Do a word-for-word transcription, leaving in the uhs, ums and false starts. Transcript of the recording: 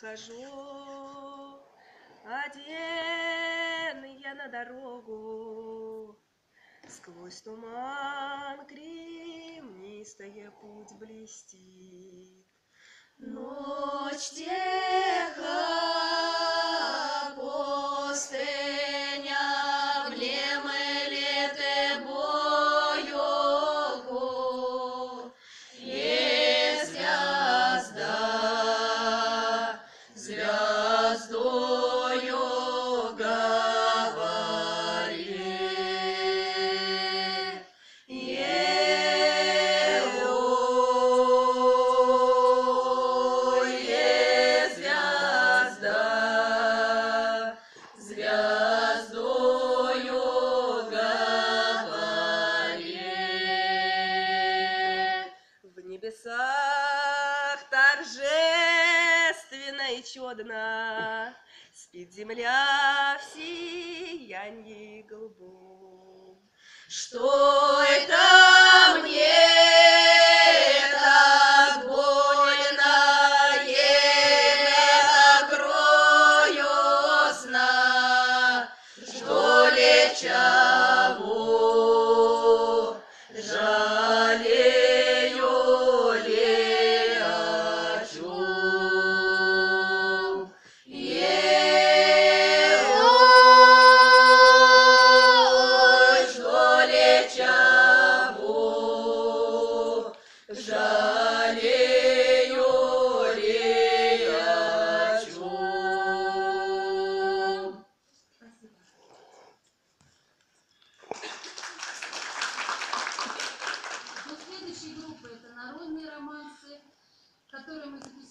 выхожу, один я на дорогу. Сквозь туман кремнистая путь блестит. Ночь тиха, пустыня, влемы леты бою, и звезда звездою говорит. Торжественно и чудно спит земля в сиянье голубом. Что это мне так больно, еле закрою сна, что ли чего жалеть? Жалею ли я чё? Следующей группы это народные романсы, которые мы записали.